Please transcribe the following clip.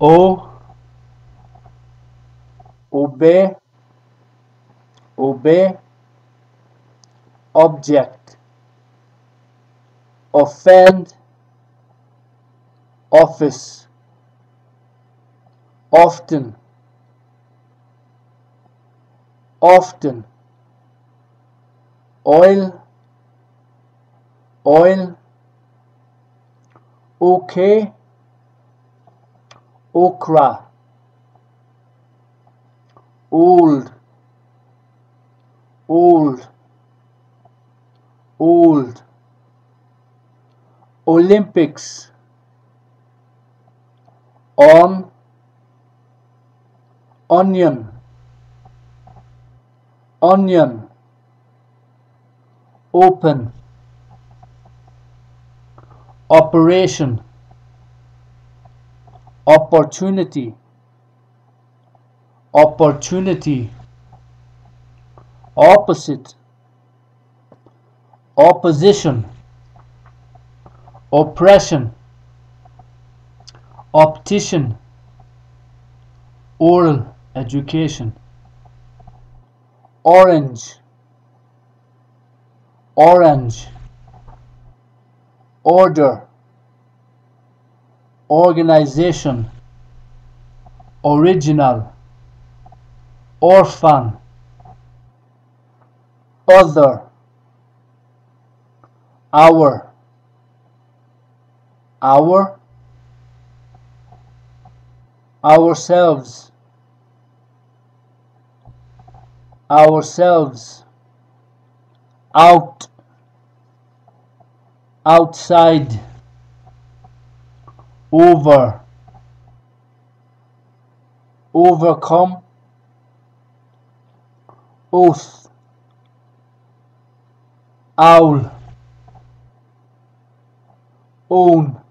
obey, object, offend, office, often, oil, okay, okra, old, Olympics, onion, open, operation, opportunity, opposite, opposition, oppression, optician, oral education, orange, order, organization, original, orphan, other, hour, ourselves, outside, overcome, oath, owl, own,